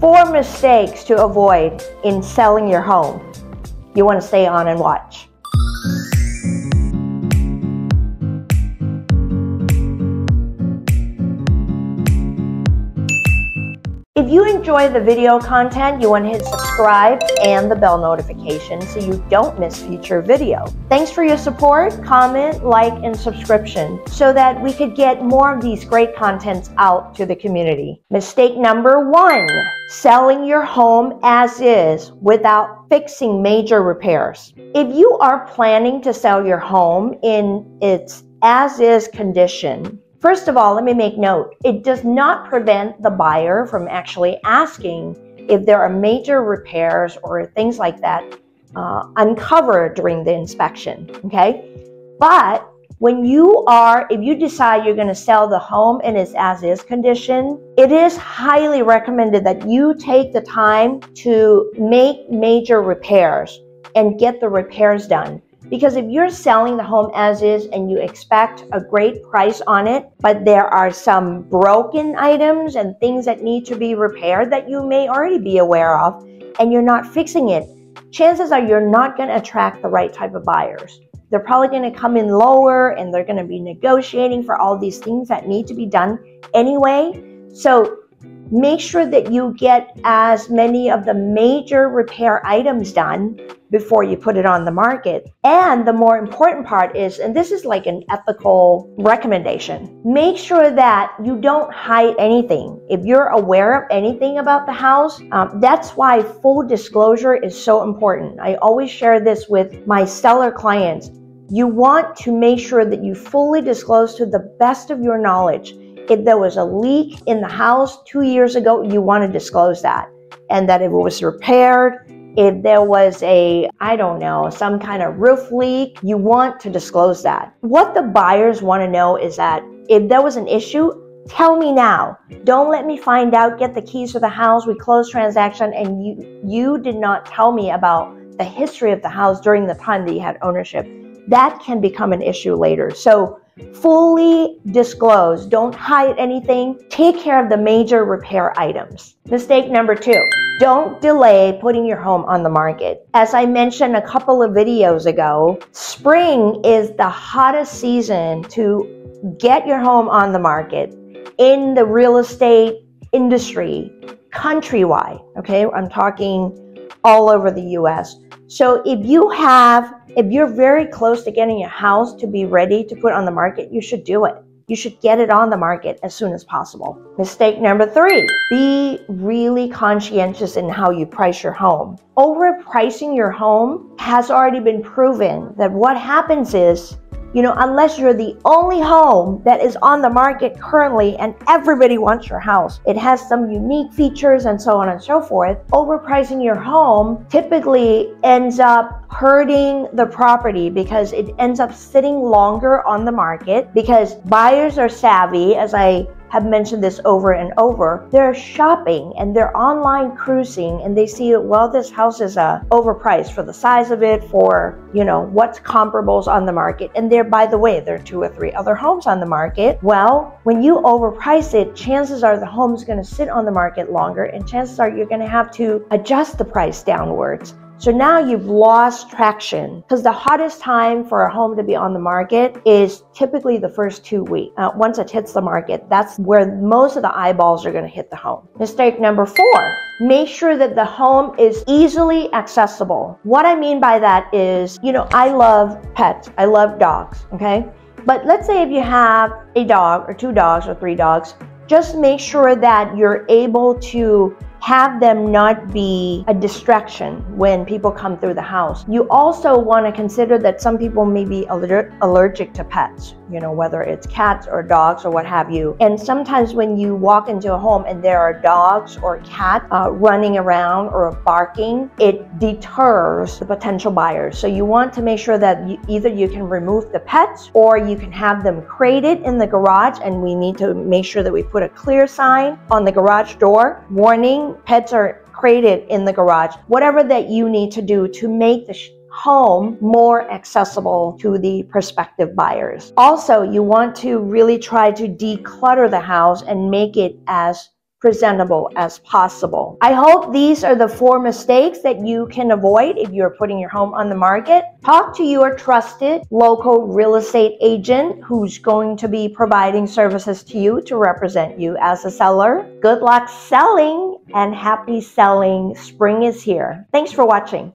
4 mistakes to avoid in selling your home. You want to stay on and watch. If you enjoy the video content, you want to hit subscribe and the bell notification so you don't miss future video. Thanks for your support, comment, like, and subscription so that we could get more of these great contents out to the community. Mistake number 1, selling your home as is without fixing major repairs. If you are planning to sell your home in its as-is condition, first of all, let me make note, it does not prevent the buyer from actually asking if there are major repairs or things like that uncovered during the inspection, okay? But if you decide you're gonna sell the home in its as-is condition, it is highly recommended that you take the time to make major repairs and get the repairs done. Because if you're selling the home as is and you expect a great price on it, but there are some broken items and things that need to be repaired that you may already be aware of, and you're not fixing it, chances are you're not going to attract the right type of buyers. They're probably going to come in lower and they're going to be negotiating for all these things that need to be done anyway. So make sure that you get as many of the major repair items done before you put it on the market. And the more important part is, and this is like an ethical recommendation, make sure that you don't hide anything. If you're aware of anything about the house, that's why full disclosure is so important. I always share this with my seller clients. You want to make sure that you fully disclose to the best of your knowledge. If there was a leak in the house 2 years ago, you want to disclose that, and that it was repaired. If there was a, I don't know, some kind of roof leak, you want to disclose that. What the buyers want to know is that if there was an issue, tell me now. Don't let me find out, get the keys to the house, we close transaction, and you did not tell me about the history of the house during the time that you had ownership. That can become an issue later. So fully disclose, don't hide anything, take care of the major repair items. Mistake number 2, don't delay putting your home on the market. As I mentioned a couple of videos ago, spring is the hottest season to get your home on the market in the real estate industry, countrywide, okay? I'm talking all over the US. So if you're very close to getting your house to be ready to put on the market, you should do it. You should get it on the market as soon as possible. Mistake number 3, be really conscientious in how you price your home. Overpricing your home has already been proven that what happens is, you know, unless you're the only home that is on the market currently and everybody wants your house, it has some unique features and so on and so forth, overpricing your home typically ends up hurting the property because it ends up sitting longer on the market because buyers are savvy, as I have mentioned this over and over. They're shopping and they're online cruising and they see, well, this house is overpriced for the size of it, for, you know, what's comparables on the market. And there, by the way, there are 2 or 3 other homes on the market. Well, when you overprice it, chances are the home's gonna sit on the market longer and chances are you're gonna have to adjust the price downwards. So now you've lost traction because the hottest time for a home to be on the market is typically the first 2 weeks. Once it hits the market, that's where most of the eyeballs are gonna hit the home. Mistake number 4, make sure that the home is easily accessible. What I mean by that is, you know, I love pets, I love dogs, okay? But let's say if you have a dog or 2 dogs or 3 dogs, just make sure that you're able to have them not be a distraction when people come through the house. You also want to consider that some people may be allergic to pets, you know, whether it's cats or dogs or what have you. And sometimes when you walk into a home and there are dogs or cats running around or barking, it deters the potential buyers. So you want to make sure that either you can remove the pets or you can have them crated in the garage, and we need to make sure that we put a clear sign on the garage door, warning, pets are crated in the garage, whatever that you need to do to make the home more accessible to the prospective buyers. Also, you want to really try to declutter the house and make it as presentable as possible. I hope these are the 4 mistakes that you can avoid if you're putting your home on the market. Talk to your trusted local real estate agent who's going to be providing services to you to represent you as a seller. Good luck selling and happy selling. Spring is here. Thanks for watching.